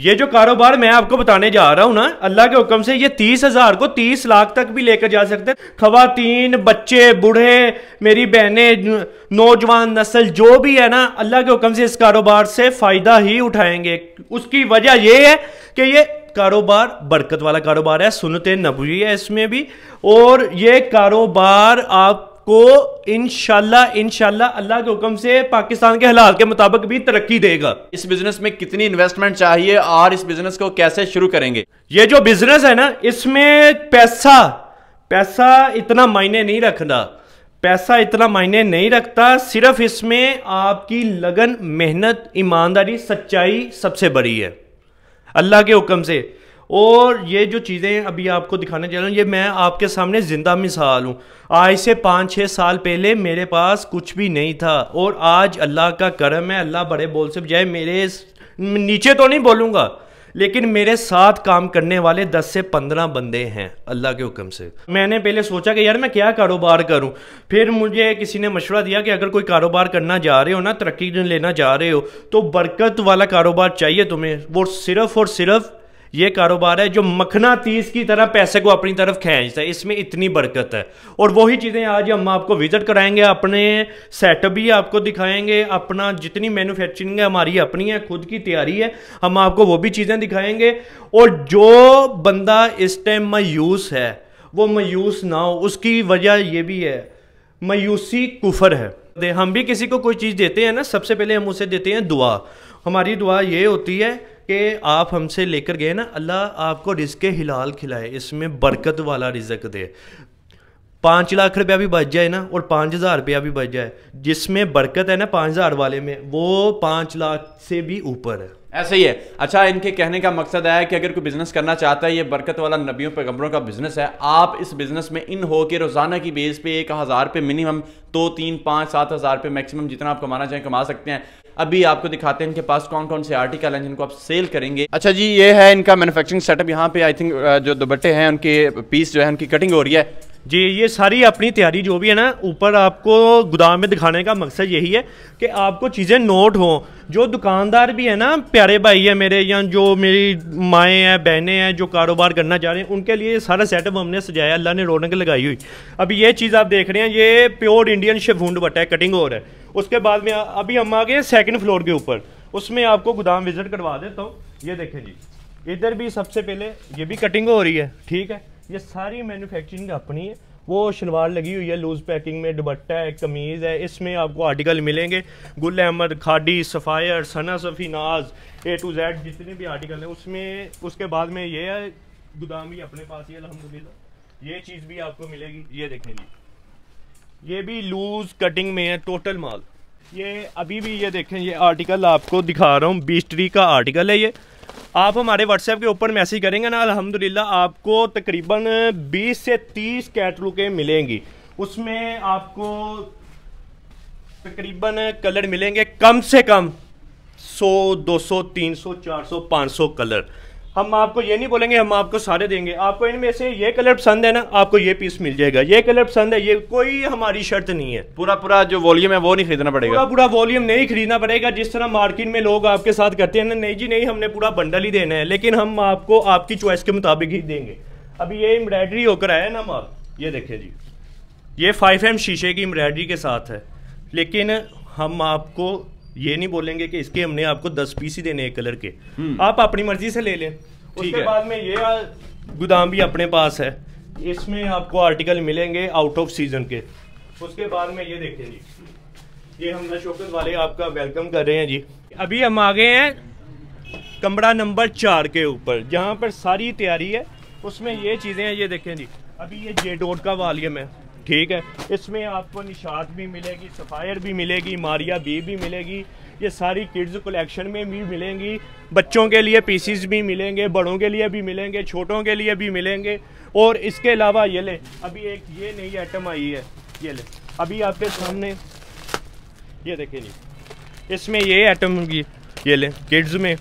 ये जो कारोबार मैं आपको बताने जा रहा हूँ ना, अल्लाह के हुक्म से ये 30,000 को 30 लाख तक भी लेकर जा सकते हैं। खवातीन, बच्चे, बूढ़े, मेरी बहनें, नौजवान नस्ल जो भी है ना, अल्लाह के हुक्म से इस कारोबार से फायदा ही उठाएंगे। उसकी वजह यह है कि ये कारोबार बरकत वाला कारोबार है, सुन्नत नबवी है इसमें भी, और ये कारोबार आपको इंशाल्लाह अल्लाह के हुक्म से पाकिस्तान के हालात के मुताबिक भी तरक्की देगा। इस बिजनेस में कितनी इन्वेस्टमेंट चाहिए और इस बिजनेस को कैसे शुरू करेंगे? ये जो बिजनेस है ना, इसमें पैसा इतना मायने नहीं रखता, सिर्फ इसमें आपकी लगन, मेहनत, ईमानदारी, सच्चाई सबसे बड़ी है अल्लाह के हुक्म से। और ये जो चीज़ें अभी आपको दिखाने जा रहा हूँ, ये मैं आपके सामने ज़िंदा मिसाल हूँ। आज से 5-6 साल पहले मेरे पास कुछ भी नहीं था, और आज अल्लाह का करम है। अल्लाह बड़े बोल से बजाय मेरे नीचे तो नहीं बोलूँगा, लेकिन मेरे साथ काम करने वाले 10 से 15 बंदे हैं अल्लाह के हुक्म से। मैंने पहले सोचा कि यार मैं क्या कारोबार करूं, फिर मुझे किसी ने मशवरा दिया कि अगर कोई कारोबार करना जा रहे हो ना, तरक्की लेना जा रहे हो, तो बरकत वाला कारोबार चाहिए तुम्हें। वो सिर्फ और सिर्फ ये कारोबार है जो मखनातीस की तरह पैसे को अपनी तरफ खींचता है, इसमें इतनी बरकत है। और वही चीज़ें आज हम आपको विजिट कराएंगे, अपने सेटअप भी आपको दिखाएंगे, अपना जितनी मैन्युफैक्चरिंग है हमारी अपनी है, खुद की तैयारी है, हम आपको वो भी चीज़ें दिखाएंगे। और जो बंदा इस टाइम मायूस है, वो मायूस ना हो, उसकी वजह यह भी है, मायूसी कुफर है। हम भी किसी को कोई चीज़ देते हैं ना, सबसे पहले हम उसे देते हैं दुआ। हमारी दुआ ये होती है कि आप हमसे लेकर गए ना, अल्लाह आपको रिज़्क़े हिलाल खिलाए, इसमें बरकत वाला रिज़्क़ दे, 5 लाख रुपया भी बच जाए ना और 5,000 रुपया भी बच जाए, जिसमें बरकत है ना 5,000 वाले में, वो 5 लाख से भी ऊपर है, ऐसे ही है। अच्छा, इनके कहने का मकसद है कि अगर कोई बिजनेस करना चाहता है, ये बरकत वाला नबियों पैगम्बरों का बिजनेस है, आप इस बिजनेस में इन हो के रोजाना की बेस पे 1,000 रुपये मिनिमम, 2, 3, 5, 7,000 रुपये मैक्सिमम, जितना आप कमाना चाहें कमा सकते हैं। अभी आपको दिखाते हैं इनके पास कौन कौन से आर्टिकल हैं जिनको आप सेल करेंगे। अच्छा जी, ये है इनका मैनुफेक्चरिंग सेटअप। यहाँ पे आई थिंक जो दुपट्टे हैं उनके पीस जो है उनकी कटिंग हो रही है जी। ये सारी अपनी तैयारी जो भी है ना, ऊपर आपको गोदाम में दिखाने का मकसद यही है कि आपको चीज़ें नोट हो। जो दुकानदार भी है ना, प्यारे भाई है मेरे, या जो मेरी माएँ हैं, बहनें हैं, जो कारोबार करना चाह रहे हैं, उनके लिए सारा सेटअप हमने सजाया, अल्लाह ने रौनक लगाई हुई। अभी ये चीज़ आप देख रहे हैं, ये प्योर इंडियन शिफॉन दुपट्टा है, कटिंग और है। उसके बाद में अभी हम आ गए सेकेंड फ्लोर के ऊपर, उसमें आपको गोदाम विजिट करवा देता हूँ। ये देखें जी, इधर भी सबसे पहले ये भी कटिंग हो रही है, ठीक है। ये सारी मैन्युफैक्चरिंग अपनी है। वो शलवार लगी हुई है लूज पैकिंग में, दुपट्टा है, कमीज़ है, इसमें आपको आर्टिकल मिलेंगे गुल अहमद, खाडी, सफ़ायर, सना सफ़ी, नाज, A to Z जितने भी आर्टिकल हैं उसमें। उसके बाद में ये है, गोदाम भी अपने पास ही अल्हम्दुलिल्लाह। ये चीज़ भी आपको मिलेगी, ये देखें जी, ये भी लूज कटिंग में है टोटल माल। ये अभी भी ये देखें, ये आर्टिकल आपको दिखा रहा हूँ, बीस्ट्री का आर्टिकल है ये। आप हमारे व्हाट्सएप के ऊपर मैसेज करेंगे ना, अल्हम्दुलिल्लाह आपको तकरीबन 20 से 30 कैटलॉगें मिलेंगी, उसमें आपको तकरीबन कलर मिलेंगे कम से कम 100, 200, 300, 400, 500 कलर। हम आपको ये नहीं बोलेंगे हम आपको सारे देंगे, आपको इनमें से ये कलर पसंद है ना, आपको ये पीस मिल जाएगा, ये कलर पसंद है, ये कोई हमारी शर्त नहीं है। पूरा जो वॉल्यूम है वो नहीं खरीदना पड़ेगा, पूरा वॉल्यूम नहीं खरीदना पड़ेगा, जिस तरह मार्केट में लोग आपके साथ करते हैं ना, नहीं जी नहीं, हमने पूरा बंडल ही देना है, लेकिन हम आपको आपकी चॉइस के मुताबिक ही देंगे। अभी ये एम्ब्रॉयडरी होकर आया ना माल, ये देखें जी, ये 5M शीशे की एम्ब्रॉयडरी के साथ है, लेकिन हम आपको ये नहीं बोलेंगे कि इसके हमने आपको 10 पीस ही देने हैं कलर के, आप अपनी मर्जी से ले लें। उसके बाद में ये गोदाम भी अपने पास है, इसमें आपको आर्टिकल मिलेंगे आउट ऑफ सीजन के। उसके बाद में ये देखें जी, ये हम शौकत वाले आपका वेलकम कर रहे हैं जी। अभी हम आ गए हैं कमरा नंबर 4 के ऊपर, जहाँ पर सारी तैयारी है, उसमें ये चीज़ें हैं। ये देखें जी, अभी ये J-Dot का वॉल्यूम है, ठीक है, इसमें आपको निशात भी मिलेगी, सफ़ायर भी मिलेगी, मारिया बी भी मिलेगी, ये सारी किड्स कलेक्शन में भी मिलेंगी, बच्चों के लिए पीसीज भी मिलेंगे, बड़ों के लिए भी मिलेंगे, छोटों के लिए भी मिलेंगे। और इसके अलावा ये ले, अभी एक ये नई आइटम आई है, ये ले अभी आपके सामने, ये देखें जी, इसमें ये आइटम होगी, ये ले किड्स में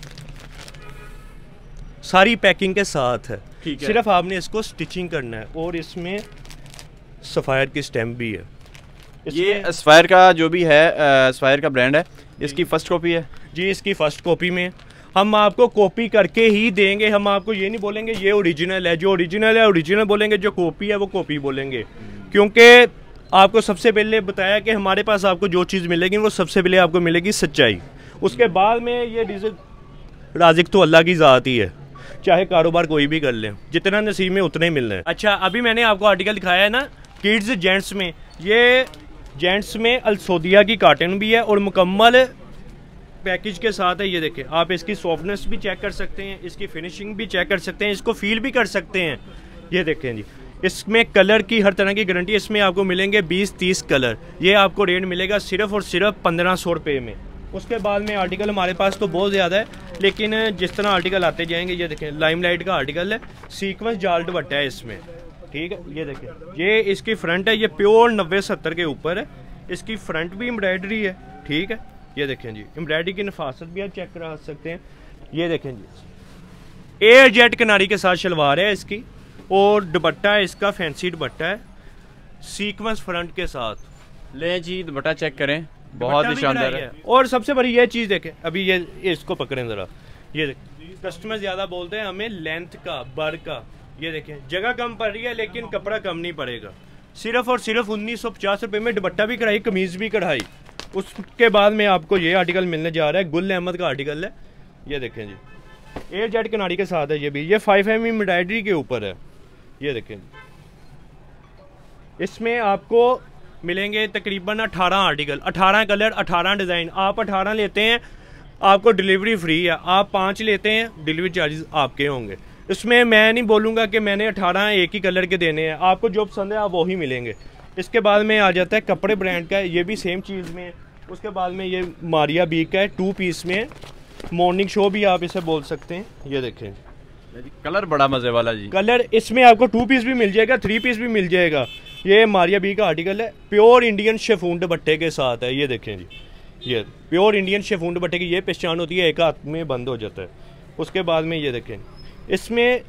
सारी पैकिंग के साथ है, ठीक है, सिर्फ आपने इसको स्टिचिंग करना है। और इसमें सफ़ायर की स्टैम्प भी है, ये सफ़ायर का जो भी है, सफ़ायर का ब्रांड है, इसकी फर्स्ट कॉपी है जी, इसकी फर्स्ट कॉपी में हम आपको कॉपी करके ही देंगे, हम आपको ये नहीं बोलेंगे ये ओरिजिनल है, जो ओरिजिनल है ओरिजिनल बोलेंगे, जो कॉपी है वो कॉपी बोलेंगे। क्योंकि आपको सबसे पहले बताया कि हमारे पास आपको जो चीज़ मिलेगी वो सबसे पहले आपको मिलेगी सच्चाई, उसके बाद में ये रिज़्क राज़िक तो अल्लाह की ज़ात ही है, चाहे कारोबार कोई भी कर लें, जितना नसीब में उतने ही मिलना है। अच्छा, अभी मैंने आपको आर्टिकल दिखाया है ना किड्स जेंट्स में, ये जेंट्स में अलसोदिया की काटन भी है और मुकम्मल पैकेज के साथ है। ये देखें आप, इसकी सॉफ्टनेस भी चेक कर सकते हैं, इसकी फिनिशिंग भी चेक कर सकते हैं, इसको फील भी कर सकते हैं। ये देखें जी, इसमें कलर की हर तरह की गारंटी, इसमें आपको मिलेंगे 20-30 कलर। ये आपको रेट मिलेगा सिर्फ और सिर्फ 1500 रुपये में। उसके बाद में आर्टिकल हमारे पास तो बहुत ज़्यादा है, लेकिन जिस तरह आर्टिकल आते जाएंगे। ये देखें लाइमलाइट का आर्टिकल है, सीक्वेंस जाल दुपट्टा है इसमें, ठीक है। ये देखें ये इसकी फ्रंट है, ये प्योर 90-70 के ऊपर है, इसकी फ्रंट भी एम्ब्रॉयडरी है, ठीक है। ये देखें जी, एम्ब्रॉयडरी की नफासत भी आप चेक करा सकते हैं। ये देखें जी, एयर जेट किनारी के साथ शलवार है इसकी, और दुपट्टा है इसका फैंसी दुपट्टा है सीक्वेंस फ्रंट के साथ। ले जी दुपट्टा चेक करें, बहुत ही शानदार है। और सबसे बड़ी ये चीज़ देखें, अभी ये इसको पकड़ें ज़रा, ये देखें कस्टमर ज़्यादा बोलते हैं हमें लेंथ का बर का। ये देखें जगह कम पड़ रही है लेकिन कपड़ा कम नहीं पड़ेगा, सिर्फ और सिर्फ 1950 रुपये में दुपट्टा भी कढ़ाई कमीज़ भी कढ़ाई। उसके बाद में आपको ये आर्टिकल मिलने जा रहा है, गुल अहमद का आर्टिकल है। ये देखें जी, एयर जेट किनारी के साथ है, ये भी ये 5mm एम्ब्रॉयडरी के ऊपर है। ये देखें इसमें आपको मिलेंगे तकरीबन 18 आर्टिकल, 18 कलर, 18 डिज़ाइन। आप 18 लेते हैं आपको डिलीवरी फ्री है, आप 5 लेते हैं डिलीवरी चार्जेस आपके होंगे। इसमें मैं नहीं बोलूँगा कि मैंने 18 एक ही कलर के देने हैं, आपको जो पसंद है आप वही मिलेंगे। इसके बाद में आ जाता है कपड़े ब्रांड का, ये भी सेम चीज़ में है। उसके बाद में ये मारिया बी का है, 2 पीस में मॉर्निंग शो भी आप इसे बोल सकते हैं। ये देखें कलर बड़ा मज़े वाला जी, कलर इसमें आपको 2 पीस भी मिल जाएगा, 3 पीस भी मिल जाएगा। ये मारिया बी का आर्टिकल है, प्योर इंडियन शेफून दुपट्टे के साथ है। ये देखें जी, ये प्योर इंडियन शेफून दुपट्टे की ये पहचान होती है, एक हाथ में बंद हो जाता है। उसके बाद में ये देखें इसमें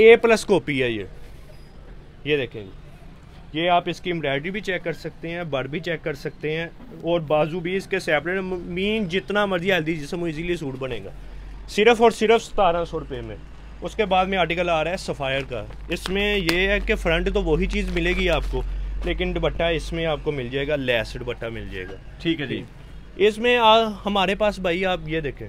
A+ कॉपी है ये देखें जी, ये आप इसकी एम्ब्रॉयडरी भी चेक कर सकते हैं, बर भी चेक कर सकते हैं, और बाजू भी इसके सेपरेट मीन जितना मर्जी हेल्दी जिसम ईजीली सूट बनेगा, सिर्फ और सिर्फ 1700 रुपये में। उसके बाद में आर्टिकल आ रहा है सफ़ायर का, इसमें यह है कि फ्रंट तो वही चीज़ मिलेगी आपको, लेकिन दुपट्टा इसमें आपको मिल जाएगा लेस दुपट्टा मिल जाएगा, ठीक है जी। इसमें हमारे पास भाई आप ये देखें,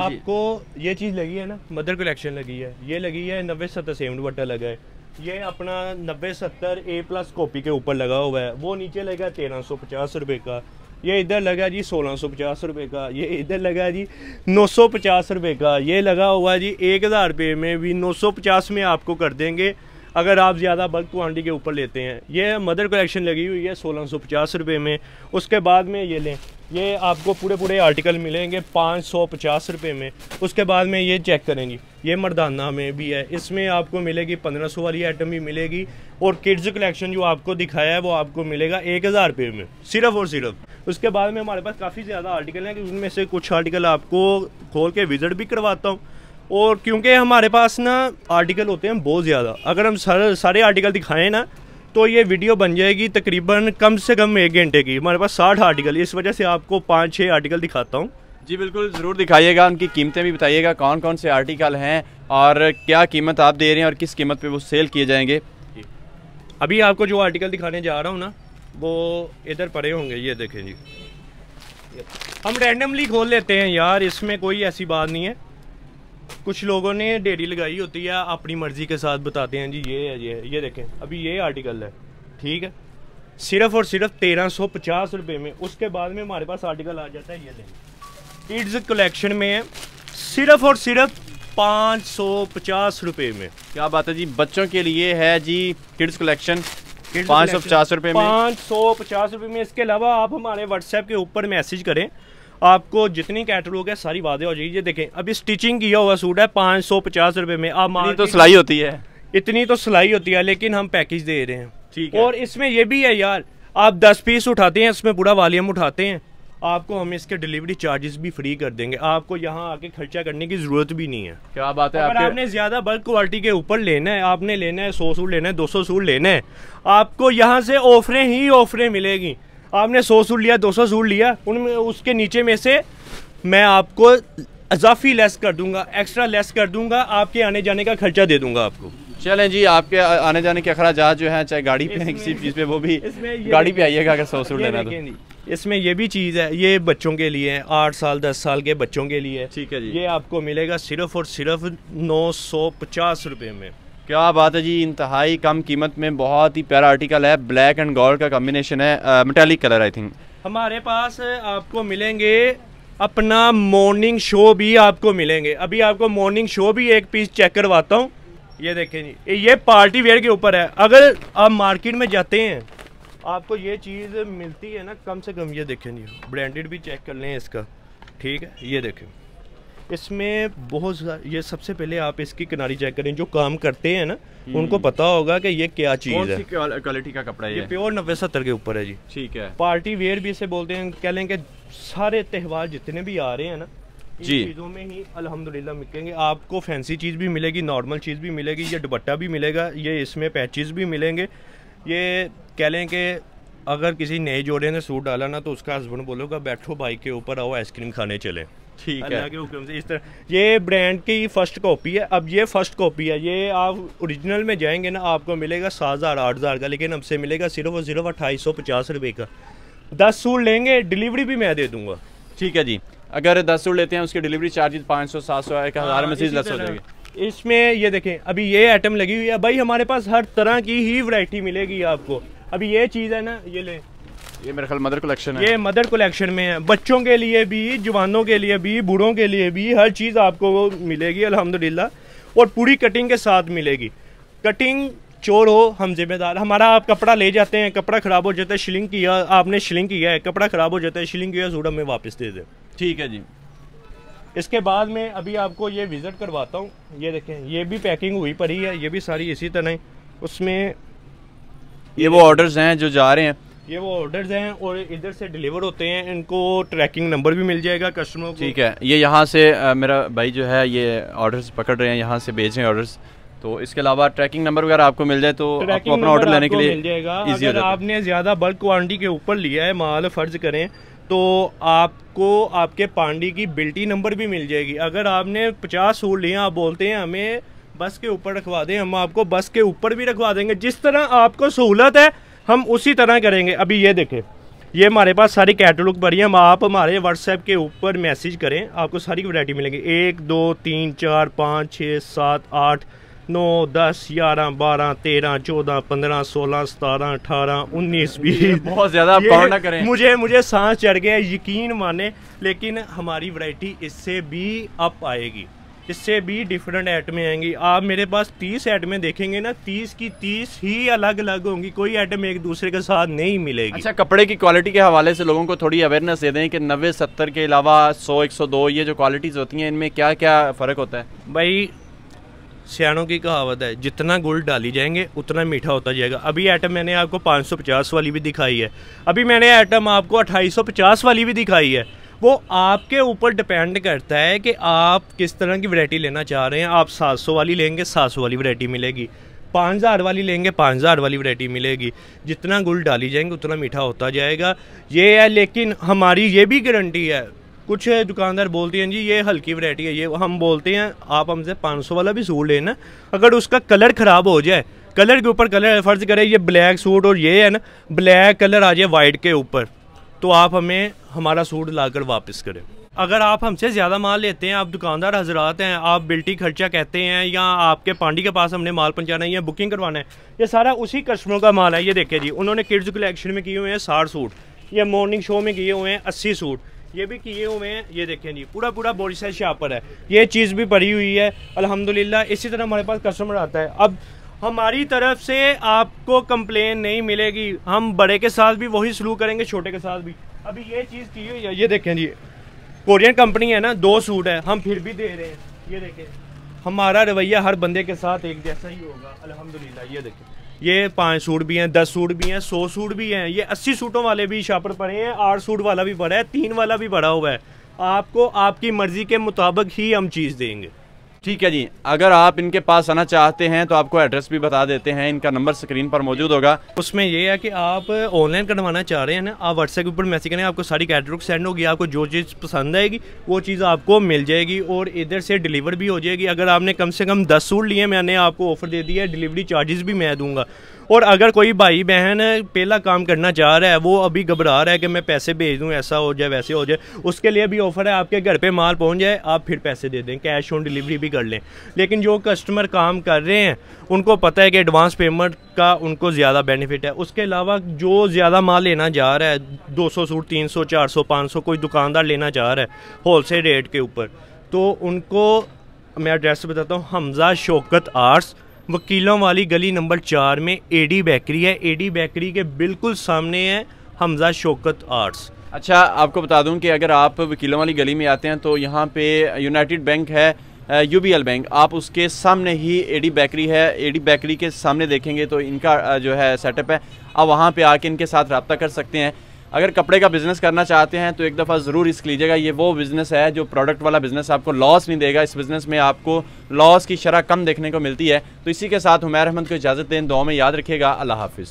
आपको ये चीज़ लगी है ना मदर कलेक्शन लगी है, ये लगी है 90-70 सेम दुपट्टा लगा है, ये अपना 90-70 A+ कॉपी के ऊपर लगा हुआ है। वो नीचे लगा 1350 रुपये का, ये इधर लगा जी 1650 रुपये का, ये इधर लगा जी 950 रुपये का, ये लगा हुआ जी 1000 रुपये में भी 950 में आपको कर देंगे अगर आप ज़्यादा बल्क क्वान्टिटी के ऊपर लेते हैं। ये मदर कलेक्शन लगी हुई है 1650 रुपये में। उसके बाद में ये लें, ये आपको पूरे पूरे आर्टिकल मिलेंगे 550 रुपये में। उसके बाद में ये चेक करेंगे, ये मर्दाना में भी है, इसमें आपको मिलेगी 1500 वाली आइटम भी मिलेगी, और किड्स कलेक्शन जो आपको दिखाया है वो आपको मिलेगा 1000 रुपये में सिर्फ और सिर्फ। उसके बाद में हमारे पास काफ़ी ज़्यादा आर्टिकल हैं, उनमें से कुछ आर्टिकल आपको खोल के विजिट भी करवाता हूँ, और क्योंकि हमारे पास ना आर्टिकल होते हैं बहुत ज़्यादा, अगर हम सारे आर्टिकल दिखाएँ ना तो ये वीडियो बन जाएगी तकरीबन कम से कम 1 घंटे की। हमारे पास 60 आर्टिकल, इस वजह से आपको 5-6 आर्टिकल दिखाता हूँ। जी बिल्कुल, ज़रूर दिखाइएगा, उनकी कीमतें भी बताइएगा, कौन कौन से आर्टिकल हैं और क्या कीमत आप दे रहे हैं और किस कीमत पे वो सेल किए जाएंगे। अभी आपको जो आर्टिकल दिखाने जा रहा हूँ ना वो इधर पड़े होंगे, ये देखें जी, हम रैंडमली खोल लेते हैं यार, इसमें कोई ऐसी बात नहीं है। कुछ लोगों ने डेरी लगाई होती है, अपनी मर्जी के साथ बताते हैं जी ये है ये है। ये देखें अभी ये आर्टिकल है, ठीक है, सिर्फ और सिर्फ 1350 रुपये में। उसके बाद में हमारे पास आर्टिकल आ जाता है, ये देखें किड्स कलेक्शन में है, सिर्फ और सिर्फ 550 रुपये में। क्या बात है जी, बच्चों के लिए है जी किड्स कलेक्शन 550 रुपये में, 550 रुपये में। इसके अलावा आप हमारे व्हाट्सएप के ऊपर मैसेज करें, आपको जितनी कैटलॉग है सारी वादे हो जाएगी। ये देखें अभी स्टिचिंग किया हुआ सूट है 550 रुपये में, आप मान तो सिलाई होती है इतनी तो सिलाई होती है, लेकिन हम पैकेज दे रहे हैं, ठीक है। और इसमें ये भी है यार, आप 10 पीस उठाते हैं, इसमें पूरा वॉल्यूम उठाते हैं, आपको हम इसके डिलीवरी चार्जेस भी फ्री कर देंगे, आपको यहाँ आके खर्चा करने की जरूरत भी नहीं है। क्या बात है, अगर आपने ज़्यादा बल्क क्वालिटी के ऊपर लेना है, आपने लेना है 100 सूट लेना है, 200 सूट लेना है, आपको यहाँ से ऑफरें ही ऑफरें मिलेगी। आपने 100 सूट लिया, 200 सूट लिया, उनमें उसके नीचे में से मैं आपको अजाफी लेस कर दूंगा, एक्स्ट्रा लेस कर दूंगा, आपके आने जाने का खर्चा दे दूंगा आपको। चलें जी, आपके आने जाने के अखराजात जो हैं चाहे गाड़ी पे किसी चीज़ पे, वो भी गाड़ी पे आइएगा अगर 100 लेना तो। इसमें ये भी चीज़ है, ये बच्चों के लिए 8 साल 10 साल के बच्चों के लिए, ठीक है जी, ये आपको मिलेगा सिर्फ और सिर्फ 950 रुपये में। क्या बात है जी, इंतहाई कम कीमत में बहुत ही प्यारा आर्टिकल है, ब्लैक एंड गोल्ड का कम्बिनेशन है, मेटालिक कलर आई थिंक। हमारे पास आपको मिलेंगे अपना मॉर्निंग शो भी आपको मिलेंगे, अभी आपको मॉर्निंग शो भी एक पीस चेक करवाता हूँ। ये देखें जी, ये पार्टी वेयर के ऊपर है, अगर आप मार्केट में जाते हैं आपको ये चीज़ मिलती है ना कम से कम, ये देखें जी, ब्रांडेड भी चेक कर लें इसका, ठीक है। ये देखें इसमें बहुत, ये सबसे पहले आप इसकी किनारी चेक करें, जो काम करते हैं ना उनको पता होगा कि ये क्या चीज़ है, क्वालिटी का कपड़ा है। ये प्योर 90-70 के ऊपर है जी, ठीक है। पार्टी वेयर भी इसे बोलते हैं, कह लें कि सारे त्यौहार जितने भी आ रहे हैं ना जी, चीज़ों में ही अल्हम्दुलिल्लाह मिलेंगे आपको। फैंसी चीज़ भी मिलेगी, नॉर्मल चीज़ भी मिलेगी, ये दुपट्टा भी मिलेगा, ये इसमें पैचेस भी मिलेंगे। ये कह लें कि अगर किसी नए जोड़े ने सूट डाला ना तो उसका हस्बैंड बोलेगा बैठो भाई के ऊपर, आओ आइसक्रीम खाने चले, ठीक है, के हुक्म से। इस तरह ये ब्रांड की फर्स्ट कॉपी है, अब ये फर्स्ट कॉपी है, ये आप ओरिजिनल में जाएंगे ना आपको मिलेगा 7,000 8,000 का, लेकिन हमसे मिलेगा सिर्फ और सिर्फ 2,850 रुपये का। 10 सूट लेंगे डिलीवरी भी मैं दे दूँगा, ठीक है जी। अगर 10 सूट लेते हैं उसके डिलीवरी चार्जेस 500 700 1000 में चीज़ लस हो जाएगी। इसमें ये देखें अभी ये आइटम लगी हुई है, भाई हमारे पास हर तरह की ही वैरायटी मिलेगी आपको। अभी ये चीज़ है ना, ये लें, ये मेरे ख्याल मदर कलेक्शन है, ये मदर कलेक्शन में है, बच्चों के लिए भी, जवानों के लिए भी, बूढ़ों के लिए भी, हर चीज़ आपको मिलेगी अल्हम्दुलिल्लाह, और पूरी कटिंग के साथ मिलेगी। कटिंग चोर हो हम जिम्मेदार, हमारा आप कपड़ा ले जाते हैं, कपड़ा ख़राब हो जाता है, शिलिंग किया आपने, शिलिंग किया है, कपड़ा ख़राब हो जाता है, शिलिंग किया, सूट हमें वापस दे दें, ठीक है जी। इसके बाद में अभी आपको ये विज़िट करवाता हूँ, ये देखें ये भी पैकिंग हुई पड़ी है, ये भी सारी इसी तरह, उसमें ये वो ऑर्डर्स हैं जो जा रहे हैं, ये वो ऑर्डर्स हैं और इधर से डिलीवर होते हैं, इनको ट्रैकिंग नंबर भी मिल जाएगा कस्टमर को, ठीक है। ये यहाँ से मेरा भाई जो है ये ऑर्डर्स पकड़ रहे हैं, यहाँ से भेज रहे हैं ऑर्डर्स, तो इसके अलावा ट्रैकिंग नंबर वगैरह आपको मिल जाए तो आपको अपना ऑर्डर लेने के लिए मिल जाएगा। अगर आपने ज़्यादा बल्क क्वान्टिटी के ऊपर लिया है माल, फर्ज करें, तो आपको आपके पांडी की बिल्टी नंबर भी मिल जाएगी। अगर आपने 50 सूट लिए, आप बोलते हैं हमें बस के ऊपर रखवा दें, हम आपको बस के ऊपर भी रखवा देंगे, जिस तरह आपको सहूलत है हम उसी तरह करेंगे। अभी ये देखें, ये हमारे पास सारी कैटलॉग भरी है, आप हमारे व्हाट्सएप के ऊपर मैसेज करें, आपको सारी वैरायटी मिलेंगी, 1 2 3 4 5 6 7 8 9 10 11 12 13 14 15 16 17 18 19 20। बहुत ज़्यादा ना करें, मुझे सांस चढ़ गया, यकीन माने, लेकिन हमारी वैरायटी इससे भी अप आएगी, इससे भी डिफरेंट आइटम आएंगी। आप मेरे पास 30 आइटम देखेंगे ना, 30 की 30 ही अलग अलग होंगी, कोई आइटम एक दूसरे के साथ नहीं मिलेगी। अच्छा, कपड़े की क्वालिटी के हवाले से लोगों को थोड़ी अवेयरनेस दे दें कि 90-70 के अलावा 100-102 ये जो क्वालिटीज़ होती हैं इनमें क्या क्या फ़र्क होता है। भाई सियाणों की कहावत है, जितना गुड़ डाली जाएंगे उतना मीठा होता जाएगा। अभी आइटम मैंने आपको 550 वाली भी दिखाई है, अभी मैंने आइटम आपको 2850 वाली भी दिखाई है। वो आपके ऊपर डिपेंड करता है कि आप किस तरह की वैरायटी लेना चाह रहे हैं। आप 700 वाली लेंगे 700 वाली वैरायटी मिलेगी, 5000 वाली लेंगे 5000 वाली वैरायटी मिलेगी। जितना गुड़ डाली जाएंगे उतना मीठा होता जाएगा, ये है। लेकिन हमारी ये भी गारंटी है, कुछ दुकानदार बोलते हैं जी ये हल्की वैरायटी है, ये हम बोलते हैं आप हमसे 500 वाला भी सूट लेना, अगर उसका कलर ख़राब हो जाए, कलर के ऊपर कलर, फ़र्ज़ करें ये ब्लैक सूट और ये है ना ब्लैक कलर आ जाए वाइट के ऊपर, तो आप हमें हमारा सूट लाकर वापस करें। अगर आप हमसे ज़्यादा माल लेते हैं, आप दुकानदार हजरात हैं, आप बिल्टी खर्चा कहते हैं या आपके पांडी के पास हमने माल पहुंचाना है या बुकिंग करवाना है, ये सारा उसी कस्टमर का माल है। ये देखिए जी, उन्होंने किड्स कलेक्शन में किए हुए हैं 60 सूट, ये मॉर्निंग शो में किए हुए हैं 80 सूट, ये भी किए हुए हैं। ये देखें जी, पूरा पूरा बॉडी साइज यहाँ पर है, ये चीज़ भी पड़ी हुई है अल्हम्दुलिल्लाह। इसी तरह हमारे पास कस्टमर आता है। अब हमारी तरफ से आपको कंप्लेन नहीं मिलेगी, हम बड़े के साथ भी वही सलूक करेंगे, छोटे के साथ भी। अभी ये चीज़ की हुई है, ये देखें जी, कोरियन कंपनी है ना, 2 सूट है हम फिर भी दे रहे हैं। ये देखें, हमारा रवैया हर बंदे के साथ एक जैसा ही होगा अल्हम्दुलिल्लाह। ये देखें, ये 5 सूट भी हैं, 10 सूट भी हैं, 100 सूट भी हैं, ये 80 सूटों वाले भी शापर पड़े हैं, 8 सूट वाला भी पड़ा है, 3 वाला भी पड़ा हुआ है। आपको आपकी मर्जी के मुताबिक ही हम चीज़ देंगे। ठीक है जी। अगर आप इनके पास आना चाहते हैं तो आपको एड्रेस भी बता देते हैं, इनका नंबर स्क्रीन पर मौजूद होगा। उसमें यह है कि आप ऑनलाइन करवाना चाह रहे हैं ना, आप व्हाट्सएप के ऊपर मैसेज करें, आपको सारी कैटलॉग सेंड होगी, आपको जो चीज़ पसंद आएगी वो चीज़ आपको मिल जाएगी और इधर से डिलीवर भी हो जाएगी। अगर आपने कम से कम 10 सूट लिए, मैंने आपको ऑफर दे दिया है, डिलीवरी चार्जेस भी मैं दूंगा। और अगर कोई भाई बहन पहला काम करना चाह रहा है, वो अभी घबरा रहा है कि मैं पैसे भेज दूं, ऐसा हो जाए वैसे हो जाए, उसके लिए भी ऑफ़र है, आपके घर पे माल पहुंच जाए आप फिर पैसे दे दें, कैश ऑन डिलीवरी भी कर लें। लेकिन जो कस्टमर काम कर रहे हैं उनको पता है कि एडवांस पेमेंट का उनको ज़्यादा बेनिफिट है। उसके अलावा जो ज़्यादा माल लेना चाह रहा है, 200 सूट 300 400 500 कोई दुकानदार लेना चाह रहा है होलसेल रेट के ऊपर, तो उनको मैं एड्रेस बताता हूँ, हमज़ा शौकत आर्ट्स, वकीलों वाली गली नंबर 4 में एडी बेकरी है, एडी बेकरी के बिल्कुल सामने है हमज़ा शौकत आर्ट्स। अच्छा, आपको बता दूं कि अगर आप वकीलों वाली गली में आते हैं तो यहाँ पे यूनाइटेड बैंक है, यूबीएल बैंक, आप उसके सामने ही एडी बेकरी है, एडी बेकरी के सामने देखेंगे तो इनका जो है सेटअप है, आप वहाँ पर आके इनके साथ रब्ता कर सकते हैं। अगर कपड़े का बिज़नेस करना चाहते हैं तो एक दफ़ा ज़रूर रिस्क लीजिएगा, ये वो बिज़नेस है जो प्रोडक्ट वाला बिज़नेस आपको लॉस नहीं देगा, इस बिज़नेस में आपको लॉस की शरह कम देखने को मिलती है। तो इसी के साथ उमैर अहमद को इजाज़त दें, दुआ में याद रखिएगा, अल्लाह हाफिज़।